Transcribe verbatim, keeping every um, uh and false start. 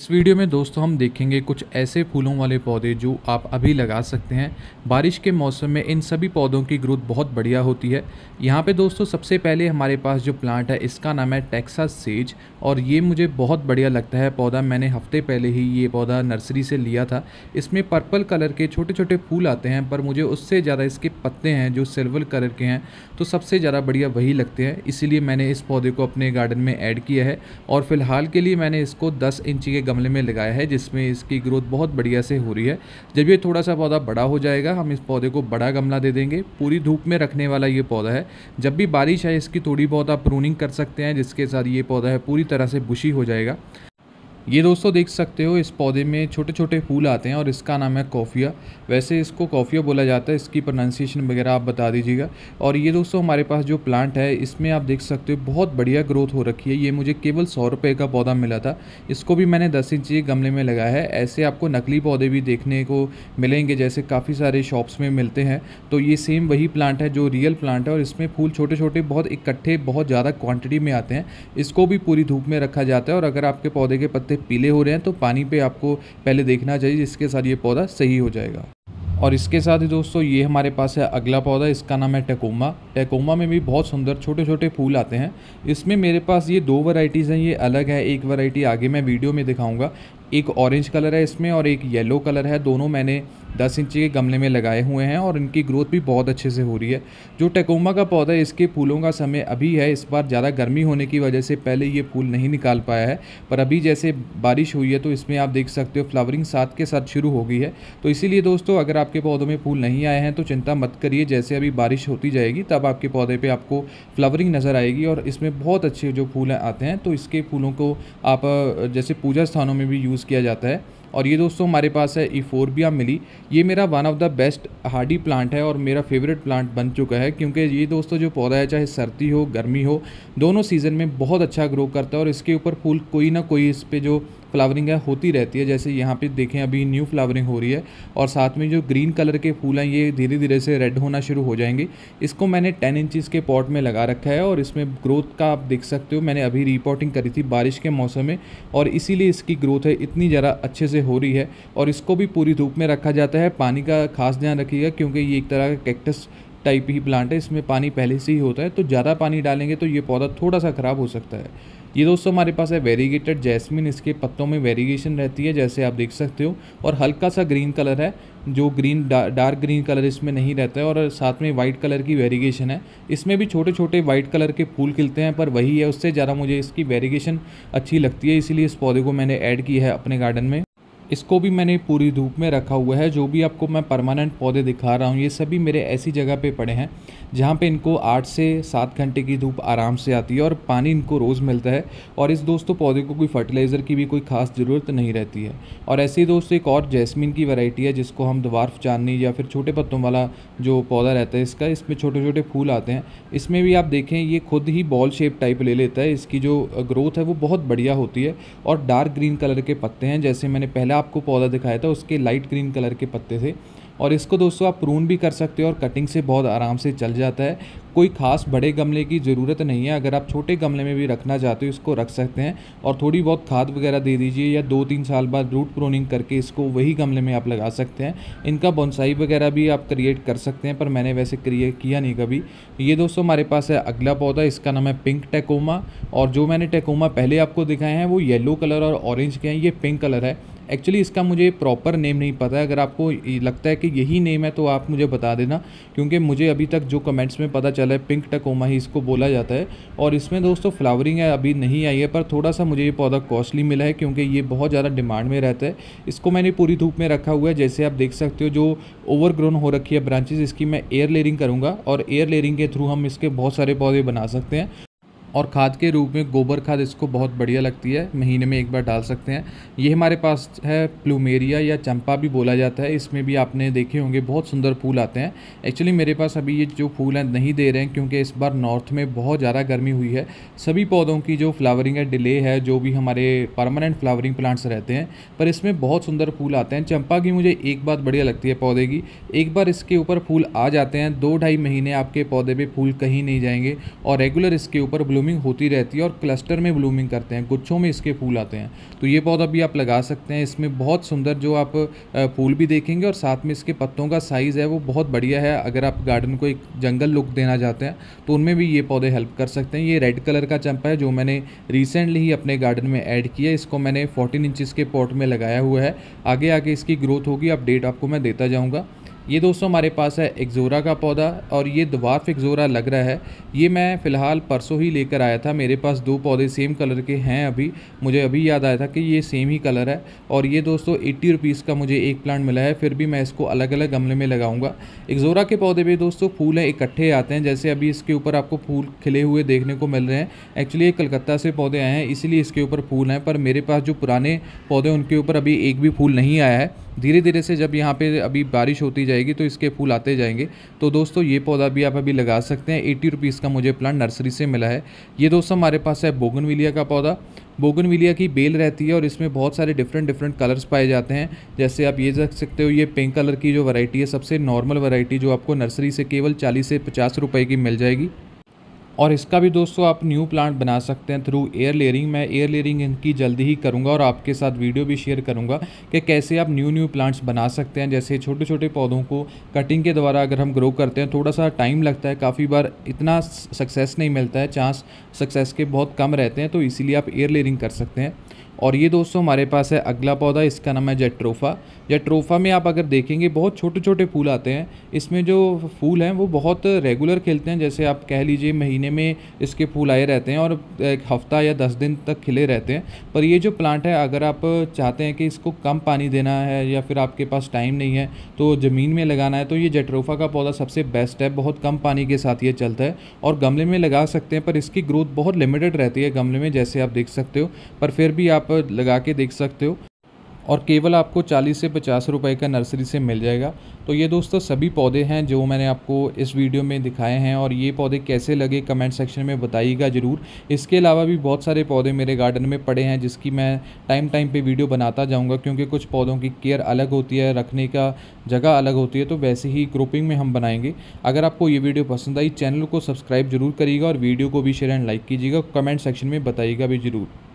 इस वीडियो में दोस्तों हम देखेंगे कुछ ऐसे फूलों वाले पौधे जो आप अभी लगा सकते हैं। बारिश के मौसम में इन सभी पौधों की ग्रोथ बहुत बढ़िया होती है। यहाँ पे दोस्तों सबसे पहले हमारे पास जो प्लांट है इसका नाम है टेक्सास सेज और ये मुझे बहुत बढ़िया लगता है पौधा। मैंने हफ्ते पहले ही ये पौधा नर्सरी से लिया था। इसमें पर्पल कलर के छोटे छोटे फूल आते हैं, पर मुझे उससे ज़्यादा इसके पत्ते हैं जो सिल्वर कलर के हैं, तो सबसे ज़्यादा बढ़िया वही लगते हैं। इसीलिए मैंने इस पौधे को अपने गार्डन में ऐड किया है और फ़िलहाल के लिए मैंने इसको दस इंची के गमले में लगाया है, जिसमें इसकी ग्रोथ बहुत बढ़िया से हो रही है। जब ये थोड़ा सा पौधा बड़ा हो जाएगा हम इस पौधे को बड़ा गमला दे देंगे। पूरी धूप में रखने वाला ये पौधा है। जब भी बारिश आए इसकी थोड़ी बहुत आप प्रूनिंग कर सकते हैं, जिसके साथ ये पौधा है पूरी तरह से बुशी हो जाएगा। ये दोस्तों देख सकते हो इस पौधे में छोटे छोटे फूल आते हैं और इसका नाम है कॉफिया। वैसे इसको कॉफिया बोला जाता है, इसकी प्रोनाउंसिएशन वगैरह आप बता दीजिएगा। और ये दोस्तों हमारे पास जो प्लांट है इसमें आप देख सकते हो बहुत बढ़िया ग्रोथ हो रखी है। ये मुझे केवल सौ रुपये का पौधा मिला था। इसको भी मैंने दस इंची गमले में लगाया है। ऐसे आपको नकली पौधे भी देखने को मिलेंगे, जैसे काफ़ी सारे शॉप्स में मिलते हैं। तो ये सेम वही प्लांट है जो रियल प्लांट है और इसमें फूल छोटे छोटे बहुत इकट्ठे बहुत ज़्यादा क्वान्टिटी में आते हैं। इसको भी पूरी धूप में रखा जाता है और अगर आपके पौधे के पत्ते पीले हो रहे हैं तो पानी पे आपको पहले देखना चाहिए, जिसके साथ ये पौधा सही हो जाएगा। और इसके साथ ही दोस्तों ये हमारे पास है अगला पौधा, इसका नाम है टेकोमा। टेकोमा में भी बहुत सुंदर छोटे छोटे फूल आते हैं। इसमें मेरे पास ये दो वैरायटीज़ हैं, ये अलग है। एक वैरायटी आगे मैं वीडियो में दिखाऊंगा। एक ऑरेंज कलर है इसमें और एक येलो कलर है। दोनों मैंने दस इंची के गमले में लगाए हुए हैं और इनकी ग्रोथ भी बहुत अच्छे से हो रही है। जो टेकोमा का पौधा है इसके फूलों का समय अभी है। इस बार ज़्यादा गर्मी होने की वजह से पहले ये फूल नहीं निकाल पाया है, पर अभी जैसे बारिश हुई है तो इसमें आप देख सकते हो फ्लावरिंग साथ के साथ शुरू हो गई है। तो इसीलिए दोस्तों अगर आपके पौधों में फूल नहीं आए हैं तो चिंता मत करिए। जैसे अभी बारिश होती जाएगी तब आपके पौधे पर आपको फ्लावरिंग नज़र आएगी और इसमें बहुत अच्छे जो फूल आते हैं, तो इसके फूलों को आप जैसे पूजा स्थानों में भी यूज़ किया जाता है। और ये दोस्तों हमारे पास है ईफोर्बिया मिली। ये मेरा one of the best hardy plant है और मेरा फेवरेट प्लांट बन चुका है, क्योंकि ये दोस्तों जो पौधा है चाहे सर्दी हो गर्मी हो दोनों सीज़न में बहुत अच्छा ग्रो करता है और इसके ऊपर फूल कोई ना कोई इस पे जो फ्लावरिंग है होती रहती है। जैसे यहाँ पे देखें अभी न्यू फ्लावरिंग हो रही है और साथ में जो ग्रीन कलर के फूल हैं ये धीरे धीरे से रेड होना शुरू हो जाएंगे। इसको मैंने टेन इंचज़ के पॉट में लगा रखा है और इसमें ग्रोथ का आप देख सकते हो। मैंने अभी रिपोर्टिंग करी थी बारिश के मौसम में और इसीलिए इसकी ग्रोथ है इतनी ज़्यादा अच्छे से हो रही है। और इसको भी पूरी धूप में रखा जाता है। पानी का खास ध्यान रखिएगा, क्योंकि ये एक तरह का कैक्टस टाइप ही प्लांट है, इसमें पानी पहले से ही होता है। तो ज़्यादा पानी डालेंगे तो ये पौधा थोड़ा सा ख़राब हो सकता है। ये दोस्तों हमारे पास है वेरीगेटेड जैस्मिन। इसके पत्तों में वेरीगेशन रहती है, जैसे आप देख सकते हो, और हल्का सा ग्रीन कलर है, जो ग्रीन डा, डार्क ग्रीन कलर इसमें नहीं रहता है। और साथ में वाइट कलर की वेरीगेशन है। इसमें भी छोटे छोटे वाइट कलर के फूल खिलते हैं, पर वही है उससे ज़्यादा मुझे इसकी वेरीगेशन अच्छी लगती है, इसीलिए इस पौधे को मैंने ऐड किया है अपने गार्डन में। इसको भी मैंने पूरी धूप में रखा हुआ है। जो भी आपको मैं परमानेंट पौधे दिखा रहा हूँ ये सभी मेरे ऐसी जगह पे पड़े हैं जहाँ पे इनको आठ से सात घंटे की धूप आराम से आती है और पानी इनको रोज़ मिलता है। और इस दोस्तों पौधे को कोई फर्टिलाइज़र की भी कोई खास ज़रूरत नहीं रहती है। और ऐसे ही दोस्तों एक और जैस्मिन की वैरायटी है, जिसको हम द्वार्फ चांदनी या फिर छोटे पत्तों वाला जो पौधा रहता है इसका, इसमें छोटे छोटे फूल आते हैं। इसमें भी आप देखें ये खुद ही बॉल शेप टाइप ले लेता है। इसकी जो ग्रोथ है वो बहुत बढ़िया होती है और डार्क ग्रीन कलर के पत्ते हैं। जैसे मैंने पहले आपको पौधा दिखाया था उसके लाइट ग्रीन कलर के पत्ते थे। और इसको दोस्तों आप प्रून भी कर सकते हो और कटिंग से बहुत आराम से चल जाता है। कोई खास बड़े गमले की ज़रूरत नहीं है। अगर आप छोटे गमले में भी रखना चाहते हो इसको रख सकते हैं और थोड़ी बहुत खाद वगैरह दे दीजिए, या दो तीन साल बाद रूट प्रूनिंग करके इसको वही गमले में आप लगा सकते हैं। इनका बोनसाई वगैरह भी आप क्रिएट कर सकते हैं, पर मैंने वैसे क्रिएट किया नहीं कभी। ये दोस्तों हमारे पास है अगला पौधा, इसका नाम है पिंक टेकोमा। और जो मैंने टेकोमा पहले आपको दिखाए हैं वो येलो कलर और ऑरेंज के हैं, ये पिंक कलर है। एक्चुअली इसका मुझे प्रॉपर नेम नहीं पता है। अगर आपको लगता है कि यही नेम है तो आप मुझे बता देना, क्योंकि मुझे अभी तक जो कमेंट्स में पता चला है पिंक टेकोमा ही इसको बोला जाता है। और इसमें दोस्तों फ्लावरिंग है अभी नहीं आई है, पर थोड़ा सा मुझे ये पौधा कॉस्टली मिला है क्योंकि ये बहुत ज़्यादा डिमांड में रहता है। इसको मैंने पूरी धूप में रखा हुआ है। जैसे आप देख सकते हो जो ओवरग्रोन हो रखी है ब्रांचेज़, इसकी मैं एयर लेयरिंग करूँगा और एयर लेयरिंग के थ्रू हम इसके बहुत सारे पौधे बना सकते हैं। और खाद के रूप में गोबर खाद इसको बहुत बढ़िया लगती है, महीने में एक बार डाल सकते हैं। ये हमारे पास है प्लूमेरिया या चंपा भी बोला जाता है। इसमें भी आपने देखे होंगे बहुत सुंदर फूल आते हैं। एक्चुअली मेरे पास अभी ये जो फूल हैं नहीं दे रहे हैं, क्योंकि इस बार नॉर्थ में बहुत ज़्यादा गर्मी हुई है। सभी पौधों की जो फ्लावरिंग है डिले है, जो भी हमारे परमानेंट फ्लावरिंग प्लांट्स रहते हैं, पर इसमें बहुत सुंदर फूल आते हैं। चंपा की मुझे एक बात बढ़िया लगती है पौधे की, एक बार इसके ऊपर फूल आ जाते हैं दो ढाई महीने आपके पौधे पर फूल कहीं नहीं जाएंगे और रेगुलर इसके ऊपर ब्लूमिंग होती रहती है और क्लस्टर में ब्लूमिंग करते हैं, गुच्छों में इसके फूल आते हैं। तो ये पौधा भी आप लगा सकते हैं, इसमें बहुत सुंदर जो आप फूल भी देखेंगे और साथ में इसके पत्तों का साइज़ है वो बहुत बढ़िया है। अगर आप गार्डन को एक जंगल लुक देना चाहते हैं तो उनमें भी ये पौधे हेल्प कर सकते हैं। ये रेड कलर का चंपा है जो मैंने रिसेंटली ही अपने गार्डन में ऐड किया, इसको मैंने फोर्टीन इंचज़ के पॉट में लगाया हुआ है। आगे आगे इसकी ग्रोथ होगी, अपडेट आपको मैं देता जाऊँगा। ये दोस्तों हमारे पास है इक्सोरा का पौधा और ये ड्वार्फ इक्सोरा लग रहा है। ये मैं फ़िलहाल परसों ही लेकर आया था, मेरे पास दो पौधे सेम कलर के हैं। अभी मुझे अभी याद आया था कि ये सेम ही कलर है। और ये दोस्तों अस्सी रुपीस का मुझे एक प्लांट मिला है, फिर भी मैं इसको अलग अलग गमले में लगाऊंगा। इक्सोरा के पौधे में दोस्तों फूल हैं इकट्ठे आते हैं, जैसे अभी इसके ऊपर आपको फूल खिले हुए देखने को मिल रहे हैं। एक्चुअली ये कलकत्ता से पौधे आए हैं इसीलिए इसके ऊपर फूल हैं, पर मेरे पास जो पुराने पौधे उनके ऊपर अभी एक भी फूल नहीं आया है। धीरे धीरे से जब यहाँ पे अभी बारिश होती जाएगी तो इसके फूल आते जाएंगे। तो दोस्तों ये पौधा भी आप अभी लगा सकते हैं। अस्सी रुपीस का मुझे प्लांट नर्सरी से मिला है। ये दोस्तों हमारे पास है बोगनविलिया का पौधा। बोगनविलिया की बेल रहती है और इसमें बहुत सारे डिफरेंट डिफरेंट कलर्स पाए जाते हैं। जैसे आप ये देख सकते हो, ये पिंक कलर की जो वैरायटी है सबसे नॉर्मल वैरायटी जो आपको नर्सरी से केवल चालीस से पचास रुपये की मिल जाएगी। और इसका भी दोस्तों आप न्यू प्लांट बना सकते हैं थ्रू एयर लेयरिंग। मैं एयर लेयरिंग इनकी जल्दी ही करूंगा और आपके साथ वीडियो भी शेयर करूंगा कि कैसे आप न्यू न्यू प्लांट्स बना सकते हैं। जैसे छोटे छोटे पौधों को कटिंग के द्वारा अगर हम ग्रो करते हैं थोड़ा सा टाइम लगता है, काफ़ी बार इतना सक्सेस नहीं मिलता है, चांस सक्सेस के बहुत कम रहते हैं, तो इसीलिए आप एयर लेयरिंग कर सकते हैं। और ये दोस्तों हमारे पास है अगला पौधा, इसका नाम है जैट्रोफा। जैट्रोफा में आप अगर देखेंगे बहुत छोटे छोटे फूल आते हैं। इसमें जो फूल हैं वो बहुत रेगुलर खिलते हैं, जैसे आप कह लीजिए महीने में इसके फूल आए रहते हैं और एक हफ़्ता या दस दिन तक खिले रहते हैं। पर ये जो प्लांट है, अगर आप चाहते हैं कि इसको कम पानी देना है या फिर आपके पास टाइम नहीं है तो ज़मीन में लगाना है, तो ये जैट्रोफा का पौधा सबसे बेस्ट है। बहुत कम पानी के साथ ये चलता है और गमले में लगा सकते हैं, पर इसकी ग्रोथ बहुत लिमिटेड रहती है गमले में, जैसे आप देख सकते हो। पर फिर भी आप लगा के देख सकते हो और केवल आपको चालीस से पचास रुपए का नर्सरी से मिल जाएगा। तो ये दोस्तों सभी पौधे हैं जो मैंने आपको इस वीडियो में दिखाए हैं और ये पौधे कैसे लगे कमेंट सेक्शन में बताइएगा ज़रूर। इसके अलावा भी बहुत सारे पौधे मेरे गार्डन में पड़े हैं जिसकी मैं टाइम टाइम पे वीडियो बनाता जाऊंगा, क्योंकि कुछ पौधों की केयर अलग होती है, रखने का जगह अलग होती है, तो वैसे ही ग्रुपिंग में हम बनाएंगे। अगर आपको ये वीडियो पसंद आई चैनल को सब्सक्राइब जरूर करिएगा और वीडियो को भी शेयर एंड लाइक कीजिएगा, कमेंट सेक्शन में बताइएगा भी ज़रूर।